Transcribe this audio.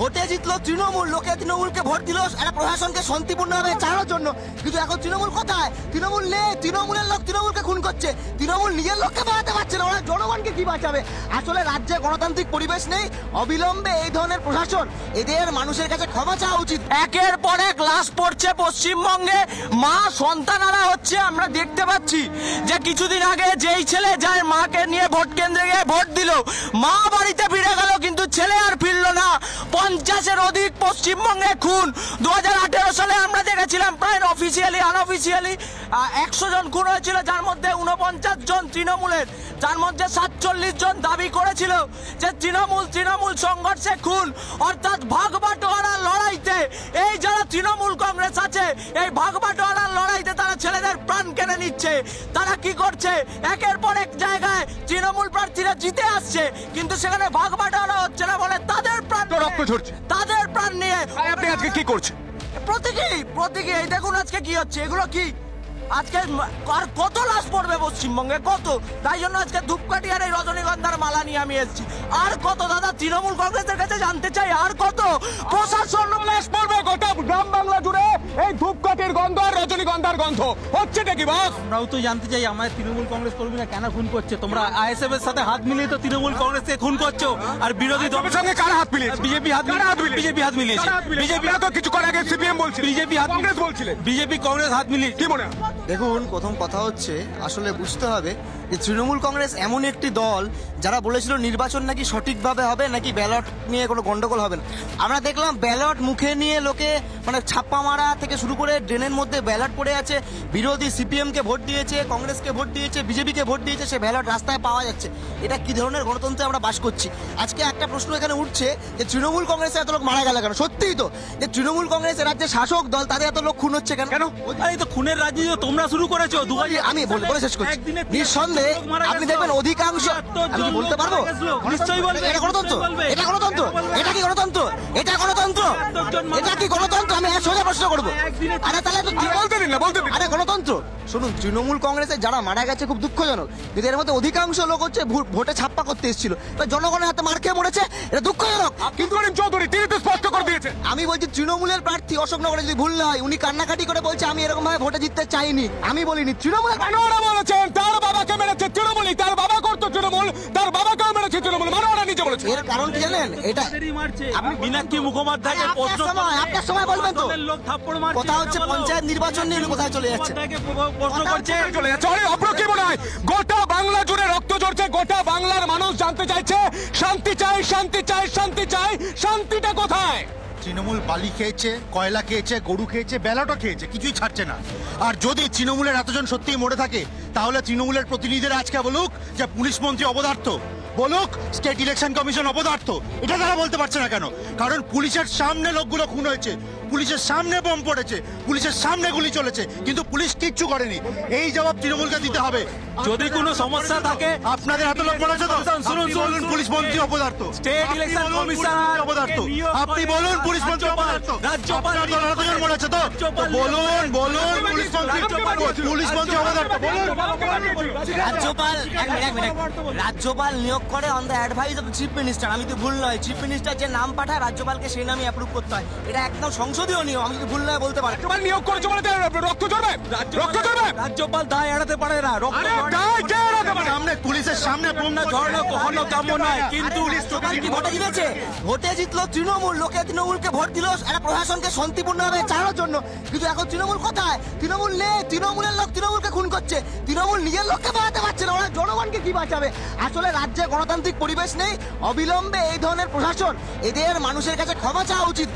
ভোটে জিতলো তৃণমূল, লোকে তৃণমূলকে ভোট দিল আর প্রশাসনকে শান্তিপূর্ণভাবে চালানোর জন্য। কিন্তু এখন তৃণমূল কোথায়? তৃণমূল নেই, তৃণমূলের লোক তৃণমূলকে খুন করছে, তৃণমূল নিজের লোককে বাঁচাতে পারছে না, ওরা জনগণকে কি বাঁচাবে? আসলে রাজ্যে গণতান্ত্রিক পরিবেশ নেই। অবিলম্বে এই ধরনের প্রশাসন, এদের মানুষের কাছে ক্ষমা চাওয়া উচিত। একের পর এক লাশ পড়ছে পশ্চিমবঙ্গে, মা সন্তানারা হচ্ছে। আমরা দেখতে পাচ্ছি যে কিছুদিন আগে যেই ছেলে যার মাকে নিয়ে ভোট কেন্দ্রে গিয়ে ভোট দিল, মা বাড়িতে ফিরে গেল কিন্তু ছেলে আর ফিরল না। 50-এর অধিক পশ্চিমবঙ্গে খুন। 2018 সালে আমরা দেখেছিলাম প্রায় অফিসিয়ালি আনঅফিসিয়ালি 100 জন খুন হয়েছিল, যার মধ্যে 49 জন তৃণমূলের, যার মধ্যে 47 জন দাবি করেছিল যে তৃণমূল সংঘর্ষে খুন। অর্থাৎ ভাগবাটোয়ারার লড়াইতে এই যারা তৃণমূল কংগ্রেস আছে, এই ভাগবাটোয়ারার লড়াইতে তারা ছেলেদের প্রাণ কেড়ে নিচ্ছে। তারা কি করছে? একের পর এক জায়গায় তৃণমূল প্রার্থীরা জিতে আসছে, কিন্তু সেখানে ভাগবাটোয়ারা হচ্ছে না বলে তাদের প্রাণ, তাদের প্রাণ নিয়ে। আপনি আজকে কি করছেন? প্রতীকী এই দেখুন আজকে কি হচ্ছে, এগুলো কি? আজকে আর কত লাশ পড়বে পশ্চিমবঙ্গে, কত? তাই জন্য আজকে ধূপকাঠি আর এই রজনীগন্ধার মালা নিয়ে আমি এসেছি। আর কত দাদা? তৃণমূল কংগ্রেসের কাছে জানতে চাই আর কত প্রশাসন লাশ পড়বে গোটা গ্রাম বাংলা জুড়ে? এই ধূপকাঠির গন্ধ আর রজনীগন্ধার গন্ধ হচ্ছে নাকি বস? আমরাও তো জানতে চাই আমাদের তৃণমূল কংগ্রেস কর্মীরা কেন খুন করছে। তোমরা আইএসএফ এর সাথে হাত মিলিয়ে তো তৃণমূল কংগ্রেসকে খুন করছো, আর বিরোধী দলের সঙ্গে কারা হাত মিলিয়েছে? বিজেপি হাত মিলিয়েছে, বিজেপি হাত মিলিয়েছে, বিজেপি তো কিছুক্ষণ আগে সিপিএম বলছিল, বিজেপি হাত কংগ্রেস বলছিল, বিজেপি কংগ্রেস হাত মিলিয়ে। কি মনে হয়? দেখুন, প্রথম কথা হচ্ছে আসলে বুঝতে হবে যে তৃণমূল কংগ্রেস এমন একটি দল যারা বলেছিল নির্বাচন নাকি সঠিকভাবে হবে, নাকি ব্যালট নিয়ে কোনো গন্ডগোল হবে না। আমরা দেখলাম ব্যালট মুখে নিয়ে লোকে মানে ছাপ্পা মারা থেকে শুরু করে ড্রেনের মধ্যে ব্যালট পড়ে আছে। বিরোধী সিপিএমকে ভোট দিয়েছে, কংগ্রেসকে ভোট দিয়েছে, বিজেপিকে ভোট দিয়েছে, সে ব্যালট রাস্তায় পাওয়া যাচ্ছে। এটা কি ধরনের গণতন্ত্রে আমরা বাস করছি? আজকে একটা প্রশ্ন এখানে উঠছে যে তৃণমূল কংগ্রেসে এত লোক মারা গেল কেন? সত্যিই তো, যে তৃণমূল কংগ্রেস এর রাজ্যে শাসক দল, তাদের এত লোক খুন হচ্ছে কেন? কেন তো খুনের রাজনীতি তোমরা শুরু করেছো। আমি বলে শেষ করছি, নিঃসন্দেহে আপনি দেখবেন অধিকাংশ, আমি বলতে পারবো নিশ্চয়ই বলবে এটা গণতন্ত্র, এটা গণতন্ত্র, এটা কি গণতন্ত্র, এটা গণতন্ত্র, এটা কি গণতন্ত্র? আমি এক সোজা প্রশ্ন করবো। আরে তাহলে বলতে দিন না, বলতে দিন। আরে গণতন্ত্র শুনুন, তৃণমূল কংগ্রেসে যারা মারা গেছে খুব দুঃখজনক, কিন্তু এর মধ্যে অধিকাংশ লোক হচ্ছে ভোটে ছাপ্পা করতে এসেছিল, জনগণের হাতে মার খেয়ে মরেছে, এটা দুঃখজনক। কিন্তু চৌধুরী তিনি তো স্পষ্ট করে দিয়েছে। আমি বলছি তৃণমূলের প্রার্থী অশোকনগরে যদি ভুল না হয়, উনি কান্নাকাটি করে বলছে আমি এরকম ভাবে ভোটে জিততে চাইনি। আমি বলিনি, তৃণমূল বলেছেন তার বাবাকে মেরেছে তৃণমূল, তার বাবা করতো তৃণমূল, তার বাবাকে মেরেছে তৃণমূল, মানবরা নিজে বলেছে। এর কারণ কি জানেন? এটা আপনি মীনাক্ষী মুখোপাধ্যায় আপনার সময় বলবেন তো, কথা হচ্ছে পঞ্চায়েত নির্বাচন নিয়ে কোথায় চলে যাচ্ছে। গোটা বাংলা জুড়ে রক্ত ঝরছে, গোটা বাংলার মানুষ জানতে চাইছে শান্তি চাই, শান্তি চাই, শান্তি চাই। শান্তিটা কোথায়? তৃণমূল বালি খেয়েছে, কয়লা খেয়েছে, গরু খেয়েছে, ব্যালটও খেয়েছে, কিছুই ছাড়ছে না। আর যদি তৃণমূলের এতজন সত্যিই মরে থাকে, তাহলে তৃণমূলের প্রতিনিধিরা আজকে বলুক যে পুলিশ মন্ত্রী অপদার্থ, বলুক স্টেট ইলেকশন কমিশন অপদার্থ। এটা তারা বলতে পারছে না কেন? কারণ পুলিশের সামনে লোকগুলো খুন হয়েছে, পুলিশের সামনে বোম পড়েছে, পুলিশের সামনে গুলি চলেছে, কিন্তু পুলিশ কিচ্ছু করেনি। এই জবাব তৃণমূলকে দিতে হবে। যদি কোনো সমস্যা থাকে আপনাদের হাতে লোক পড়েছে তো, শুনুন শুনুন পুলিশ মন্ত্রী অপদার্থ, স্টেট ইলেকশন কমিশন অপদার্থ, আপনি বলুন পুলিশ মন্ত্রী অপদার্থ, রাজ্যপাল অপদার্থ বলেছে তো, বলুন বলুন পুলিশ মন্ত্রী, পুলিশ মন্ত্রী অপদার্থ বলুন। রাজ্যপাল, রাজ্যপাল নিয়োগ করে on the advice of chief minister. আমি তো ভুল নয়, চিফ মিনিস্টার যে নাম পাঠায় রাজ্যপালকে সেই নামই অ্যাপ্রুভ করতে হয়, এটা একদম সংসদীয় নিয়ম। আমি তো ভুল নয় বলতে পারি। রাজ্যপাল নিয়োগ করেছে বলে রক্ত ঝরবে, রক্ত ঝরবে। রাজ্যপাল দায় এড়াতে পারে না, পুলিশের সামনে ভোটে জিতলো তৃণমূল, লোকে তৃণমূলকে ভোট দিল আর প্রশাসনকে শান্তিপূর্ণভাবে চালানোর জন্য। কিন্তু এখন তৃণমূল কোথায়? তৃণমূল নেই, তৃণমূলের লোক তৃণমূলকে খুন করছে, তৃণমূল নিজের লোককে বাঁচাতে পারছে না, ওরা জনগণকে কি বাঁচাবে? আসলে রাজ্যে গণতান্ত্রিক পরিবেশ নেই। অবিলম্বে এই ধরনের প্রশাসন, এদের মানুষের কাছে ক্ষমা চাওয়া উচিত।